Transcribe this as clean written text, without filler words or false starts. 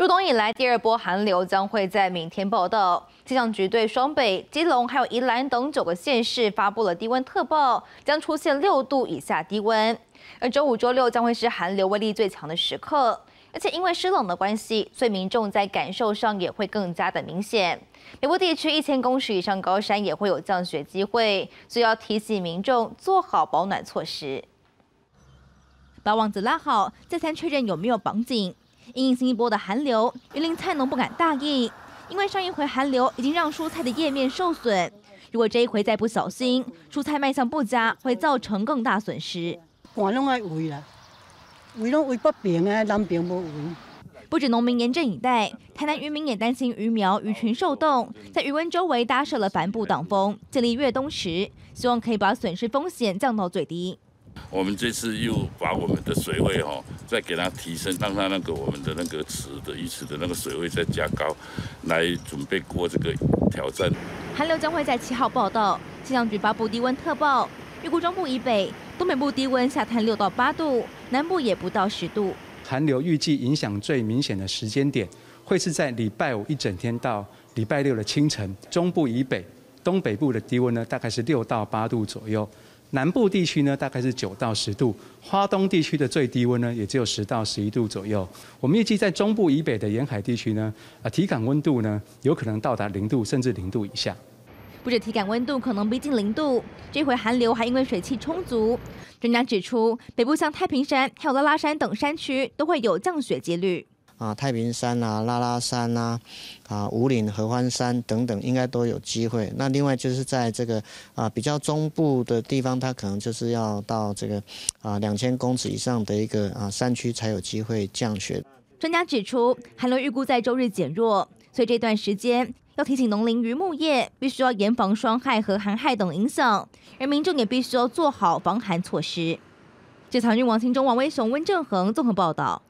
入冬以来，第二波寒流将会在明天报到。气象局对双北、基隆还有宜兰等9个县市发布了低温特报，将出现6度以下低温。而周五、周六将会是寒流威力最强的时刻。 而且因为湿冷的关系，所以民众在感受上也会更加的明显。北部地区1000公尺以上高山也会有降雪机会，所以要提醒民众做好保暖措施。把网子拉好，再三确认有没有绑紧。因应新一波的寒流，云林菜农不敢大意，因为上一回寒流已经让蔬菜的叶面受损，如果这一回再不小心，蔬菜卖相不佳，会造成更大损失。我拢爱围啦。 围拢围北平啊，南平无围。不止农民严阵以待，台南渔民也担心鱼苗鱼群受冻，在渔温周围搭设了帆布挡风，建立越冬池，希望可以把损失风险降到最低。我们这次又把我们的水位再给它提升，让它我们的池的鱼池的水位再加高，来准备过这个挑战。寒流将会在7号报道，气象局发布低温特报，预估中部以北、东北部低温下探6到8度。 南部也不到10度，寒流预计影响最明显的时间点会是在礼拜五一整天到礼拜六的清晨。中部以北、东北部的低温大概是6到8度左右；南部地区大概是9到10度；花东地区的最低温也只有10到11度左右。我们预计在中部以北的沿海地区体感温度有可能到达0度甚至0度以下。 不止体感温度可能逼近0度，这回寒流还因为水汽充足。专家指出，北部像太平山还有拉拉山等山区都会有降雪几率。太平山啊、拉拉山啊、五岭合欢山等等，应该都有机会。那另外就是在这个比较中部的地方，它可能就是要到这个2000公尺以上的一个山区才有机会降雪。专家指出，寒流预估在周日减弱，所以这段时间。 要提醒农林渔牧业必须要严防霜害和寒害等影响，而民众也必须要做好防寒措施。这场运王新中、王威雄、温正恒综合报道。